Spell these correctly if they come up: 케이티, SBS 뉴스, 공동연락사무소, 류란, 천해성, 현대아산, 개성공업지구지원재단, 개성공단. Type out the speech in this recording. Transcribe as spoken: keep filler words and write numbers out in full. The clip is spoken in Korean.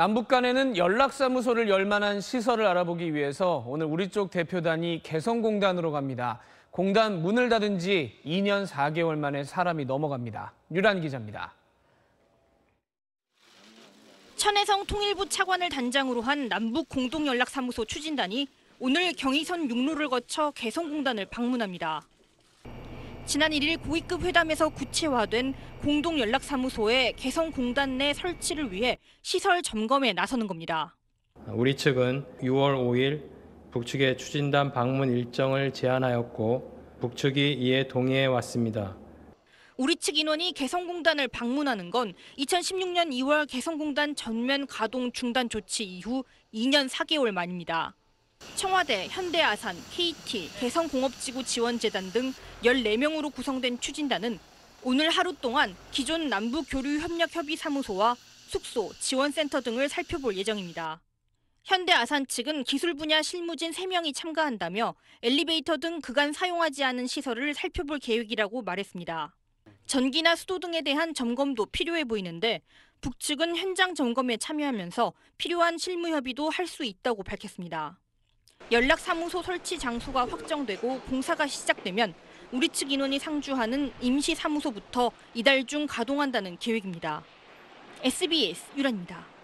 남북 간에는 연락사무소를 열 만한 시설을 알아보기 위해서 오늘 우리 쪽 대표단이 개성공단으로 갑니다. 공단 문을 닫은 지 이 년 사 개월 만에 사람이 넘어갑니다. 류란 기자입니다. 천해성 통일부 차관을 단장으로 한 남북 공동연락사무소 추진단이 오늘 경의선 육로를 거쳐 개성공단을 방문합니다. 지난 일 일 고위급 회담에서 구체화된 공동연락사무소의 개성공단 내 설치를 위해 시설 점검에 나서는 겁니다. 우리 측은 유월 오 일 북측의 추진단 방문 일정을 제안하였고 북측이 이에 동의해 왔습니다. 우리 측 인원이 개성공단을 방문하는 건 이천십육 년 이 월 개성공단 전면 가동 중단 조치 이후 이 년 사 개월 만입니다. 청와대, 현대아산, 케이티, 개성공업지구지원재단 등 열네 명으로 구성된 추진단은 오늘 하루 동안 기존 남북교류협력협의사무소와 숙소, 지원센터 등을 살펴볼 예정입니다. 현대아산 측은 기술 분야 실무진 세 명이 참가한다며 엘리베이터 등 그간 사용하지 않은 시설을 살펴볼 계획이라고 말했습니다. 전기나 수도 등에 대한 점검도 필요해 보이는데 북측은 현장 점검에 참여하면서 필요한 실무 협의도 할 수 있다고 밝혔습니다. 연락사무소 설치 장소가 확정되고 공사가 시작되면 우리 측 인원이 상주하는 임시사무소부터 이달 중 가동한다는 계획입니다. 에스비에스 류란입니다.